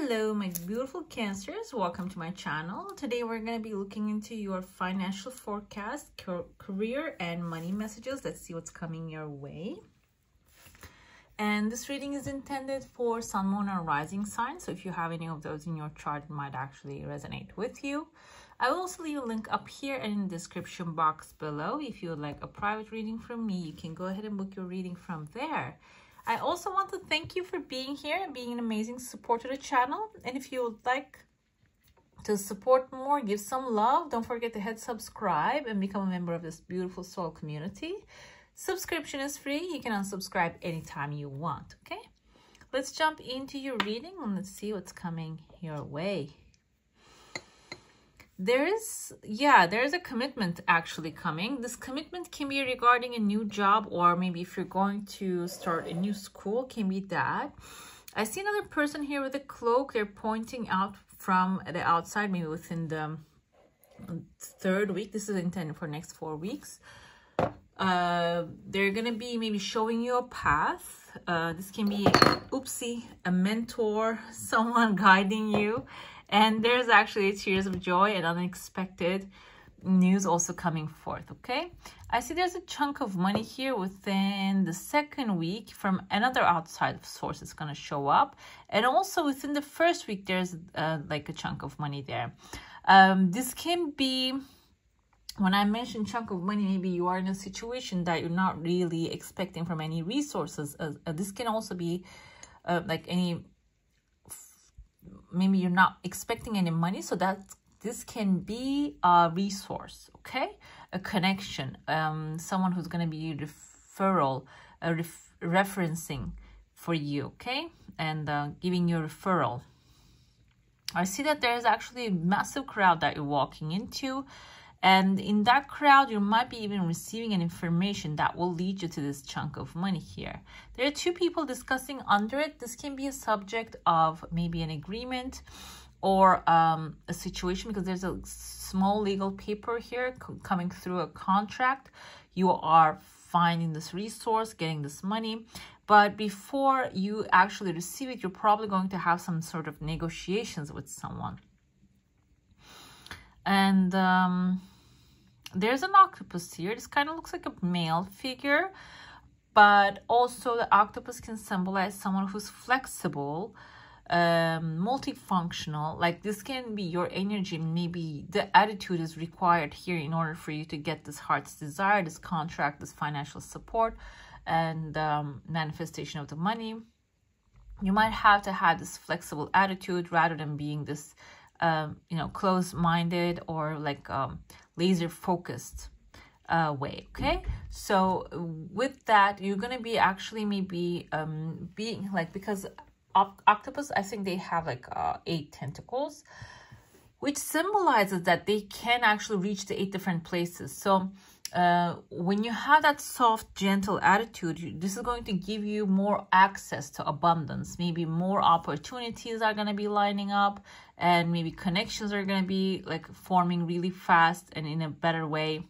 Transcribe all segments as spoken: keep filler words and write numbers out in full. Hello my beautiful Cancers, welcome to my channel. Today we're going to be looking into your financial forecast, career and money messages. Let's see what's coming your way. And this reading is intended for Sun, Moon and Rising signs, so if you have any of those in your chart, it might actually resonate with you. I will also leave a link up here and in the description box below. If you would like a private reading from me, you can go ahead and book your reading from there. I also want to thank you for being here and being an amazing support to the channel. And if you would like to support more, give some love, don't forget to hit subscribe and become a member of this beautiful soul community. Subscription is free. You can unsubscribe anytime you want, okay? Let's jump into your reading and let's see what's coming your way. There is, yeah, there is a commitment actually coming. This commitment can be regarding a new job, or maybe if you're going to start a new school, can be that. I see another person here with a cloak. They're pointing out from the outside, maybe within the third week. This is intended for next four weeks. Uh, they're going to be maybe showing you a path. Uh, this can be, oopsie, a mentor, someone guiding you. And there's actually tears of joy and unexpected news also coming forth, okay? I see there's a chunk of money here within the second week from another outside source that's going to show up. And also within the first week, there's uh, like a chunk of money there. Um, this can be, when I mention chunk of money, maybe you are in a situation that you're not really expecting from any resources. Uh, uh, this can also be uh, like any... maybe you're not expecting any money, so that this can be a resource, okay? A connection, um, someone who's going to be a referral, a ref referencing for you, okay? And uh, giving you a referral. I see that there's actually a massive crowd that you're walking into. And in that crowd, you might be even receiving an information that will lead you to this chunk of money here. There are two people discussing under it. This can be a subject of maybe an agreement or um, a situation, because there's a small legal paper here coming through a contract. You are finding this resource, getting this money. But before you actually receive it, you're probably going to have some sort of negotiations with someone. And um, there's an octopus here. This kind of looks like a male figure, but also the octopus can symbolize someone who's flexible, um, multifunctional. Like this can be your energy. Maybe the attitude is required here in order for you to get this heart's desire, this contract, this financial support, and um, manifestation of the money. You might have to have this flexible attitude rather than being this... Um, you know, close-minded or like um, laser-focused uh, way, okay? So with that, you're going to be actually maybe um, being like, because op octopus, I think they have like uh, eight tentacles, which symbolizes that they can actually reach the eight different places. So uh, when you have that soft, gentle attitude, you, this is going to give you more access to abundance. Maybe more opportunities are going to be lining up, and maybe connections are going to be like forming really fast and in a better way.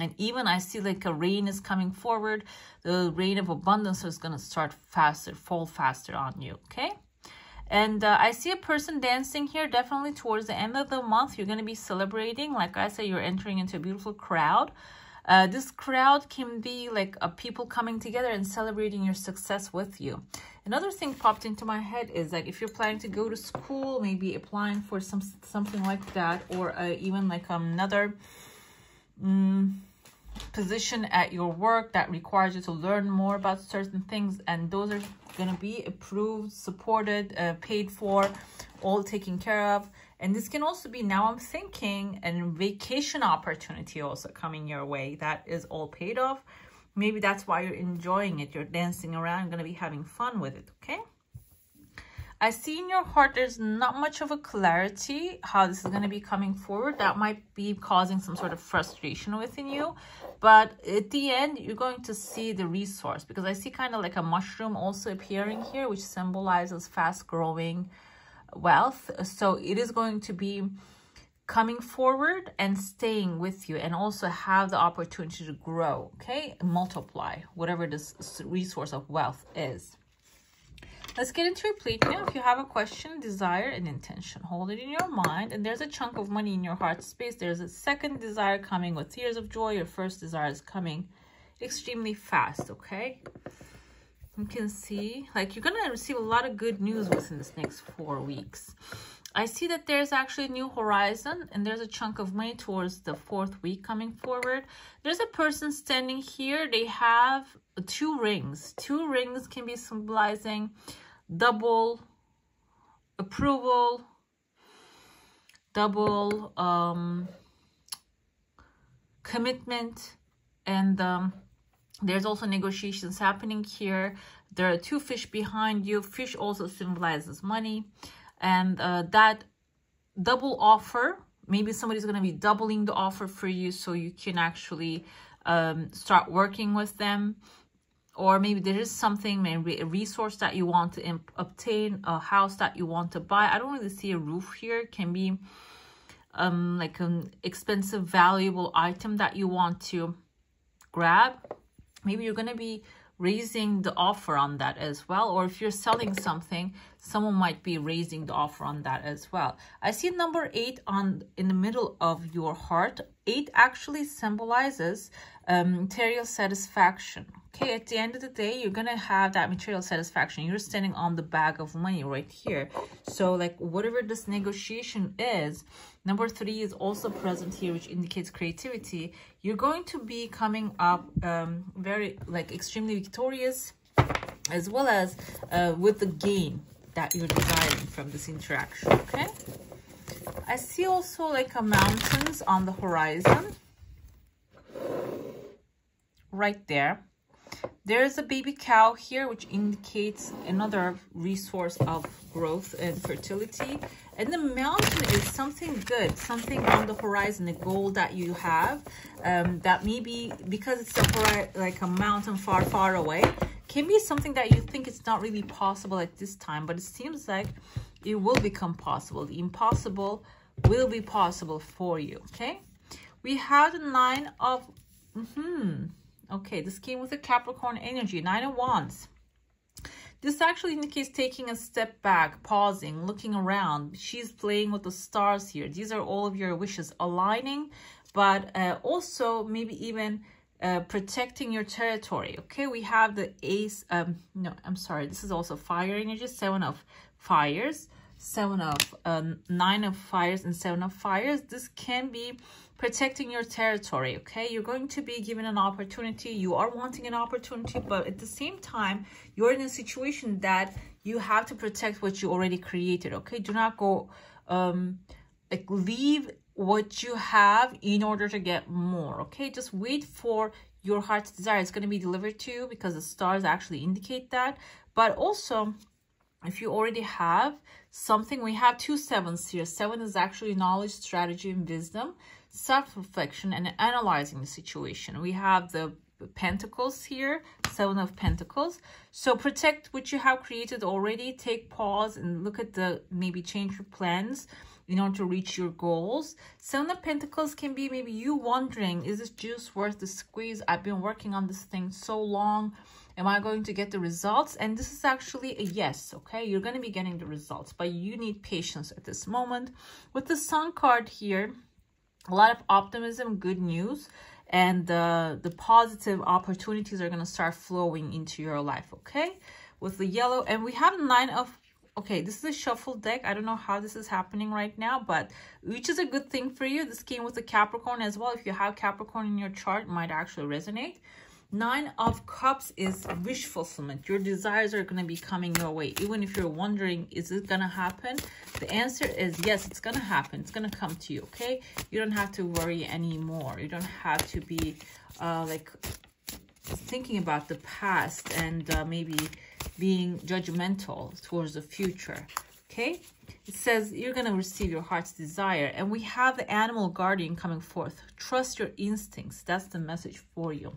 And even I see like a rain is coming forward. The rain of abundance is going to start faster, fall faster on you, okay? And uh, I see a person dancing here. Definitely towards the end of the month, you're going to be celebrating. Like I said, you're entering into a beautiful crowd. Uh, this crowd can be like uh, people coming together and celebrating your success with you. Another thing popped into my head is like, if you're planning to go to school, maybe applying for some something like that, or uh, even like another um, position at your work that requires you to learn more about certain things, and those are going to be approved, supported, uh, paid for, all taken care of. And this can also be, now I'm thinking, a vacation opportunity also coming your way that is all paid off. Maybe that's why you're enjoying it. You're dancing around. You're going to be having fun with it, okay? I see in your heart there's not much of a clarity how this is going to be coming forward. That might be causing some sort of frustration within you. But at the end, you're going to see the resource, because I see kind of like a mushroom also appearing here, which symbolizes fast-growing wealth. So it is going to be coming forward and staying with you, and also have the opportunity to grow, okay? Multiply, whatever this resource of wealth is. Let's get into replete now. If you have a question, desire, and intention, hold it in your mind. And there's a chunk of money in your heart space. There's a second desire coming with tears of joy. Your first desire is coming extremely fast, okay? You can see, like, you're going to receive a lot of good news within this next four weeks. I see that there's actually a new horizon, and there's a chunk of money towards the fourth week coming forward. There's a person standing here. They have two rings. Two rings can be symbolizing double approval, double um, commitment, and um, there's also negotiations happening here. There are two fish behind you. Fish also symbolizes money. And uh, that double offer, maybe somebody's going to be doubling the offer for you so you can actually um, start working with them. Or maybe there is something, maybe a resource that you want to obtain, a house that you want to buy. I don't really see a roof here. It can be um, like an expensive, valuable item that you want to grab. Maybe you're going to be raising the offer on that as well. Or if you're selling something, someone might be raising the offer on that as well. I see number eight on in the middle of your heart. Eight actually symbolizes um, material satisfaction. Okay, at the end of the day, you're going to have that material satisfaction. You're standing on the bag of money right here. So like whatever this negotiation is, number three is also present here, which indicates creativity. You're going to be coming up um, very like extremely victorious, as well as uh, with the gain that you're desiring from this interaction, okay? I see also like a mountains on the horizon right there. There is a baby cow here, which indicates another resource of growth and fertility. And the mountain is something good, something on the horizon, a goal that you have um, that maybe because it's a, like a mountain far, far away, can be something that you think it's not really possible at this time, but it seems like it will become possible. The impossible will be possible for you, okay? We have the nine of... Mm-hmm. Okay, this came with a Capricorn energy, Nine of Wands. This actually indicates taking a step back, pausing, looking around. She's playing with the stars here. These are all of your wishes aligning, but uh, also maybe even uh, protecting your territory. Okay, we have the ace. Um, no, I'm sorry. This is also fire energy, Seven of Fires, Seven of um, Nine of Fires, and Seven of Fires. This can be protecting your territory, okay? You're going to be given an opportunity. You are wanting an opportunity, but at the same time, you're in a situation that you have to protect what you already created, okay? Do not go, um, like leave what you have in order to get more, okay? Just wait for your heart's desire. It's going to be delivered to you because the stars actually indicate that. But also, if you already have something, we have two sevens here. Seven is actually knowledge, strategy, and wisdom, self-reflection, and analyzing the situation. We have the Pentacles here, Seven of Pentacles. So protect what you have created already. Take pause and look at the, maybe change your plans in order to reach your goals. Seven of Pentacles can be maybe you wondering, is this juice worth the squeeze? I've been working on this thing so long. Am I going to get the results? And this is actually a yes, okay? You're going to be getting the results, but you need patience at this moment. With the Sun card here, a lot of optimism, good news, and uh, the positive opportunities are going to start flowing into your life, okay? With the yellow, and we have nine of, okay, this is a shuffle deck. I don't know how this is happening right now, but which is a good thing for you. This came with a Capricorn as well. If you have Capricorn in your chart, it might actually resonate. Nine of Cups is wish fulfillment. Your desires are going to be coming your way. Even if you're wondering, is it going to happen? The answer is yes, it's going to happen. It's going to come to you, okay? You don't have to worry anymore. You don't have to be uh, like thinking about the past and uh, maybe being judgmental towards the future, okay? It says you're going to receive your heart's desire. And we have the animal guardian coming forth. Trust your instincts. That's the message for you.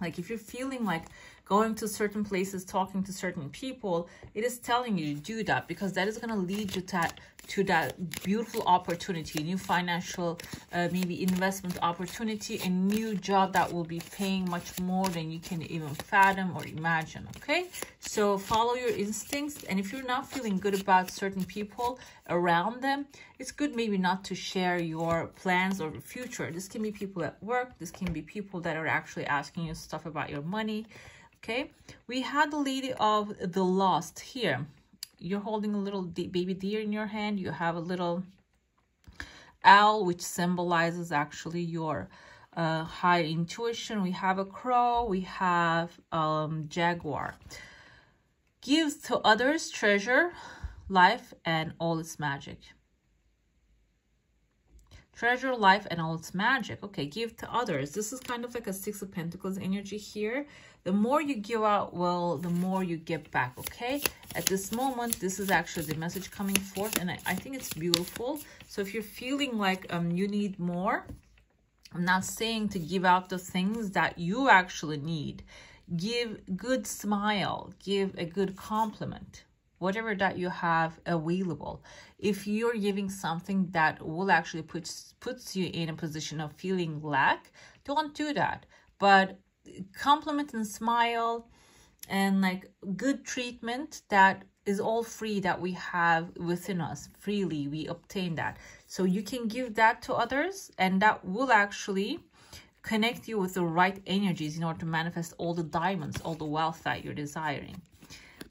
Like if you're feeling like going to certain places, talking to certain people, it is telling you to do that, because that is going to lead you to, to that beautiful opportunity, new financial, uh, maybe investment opportunity, a new job that will be paying much more than you can even fathom or imagine, okay? So follow your instincts, and if you're not feeling good about certain people around them, it's good maybe not to share your plans or future. This can be people at work. This can be people that are actually asking you stuff about your money, okay? We had the Lady of the Lost here. You're holding a little de baby deer in your hand. You have a little owl, which symbolizes actually your uh, high intuition. We have a crow. We have um, jaguar. Gives to others treasure, life, and all its magic. Treasure, life, and all its magic. Okay, give to others. This is kind of like a Six of Pentacles energy here. The more you give out, well, the more you get back, okay? At this moment, this is actually the message coming forth, and I, I think it's beautiful. So if you're feeling like um you need more, I'm not saying to give out the things that you actually need. Give good smile. Give a good compliment. Whatever that you have available. If you're giving something that will actually puts puts you in a position of feeling lack, don't do that. But compliment and smile and like good treatment that is all free that we have within us. Freely we obtain that. So you can give that to others, and that will actually connect you with the right energies in order to manifest all the diamonds, all the wealth that you're desiring.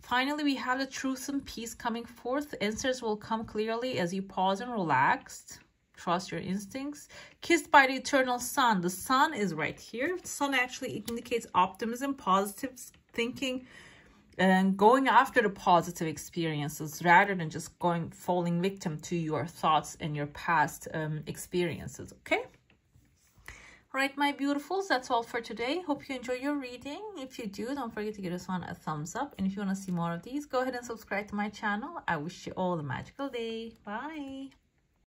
Finally, we have the truth and peace coming forth. Answers will come clearly as you pause and relax. Trust your instincts. Kissed by the eternal sun. The sun is right here. The sun actually indicates optimism, positive thinking, and going after the positive experiences rather than just going falling victim to your thoughts and your past um, experiences, okay? Right, my beautifuls, that's all for today. Hope you enjoy your reading. If you do, don't forget to give this one a thumbs up. And if you want to see more of these, go ahead and subscribe to my channel. I wish you all a magical day. Bye.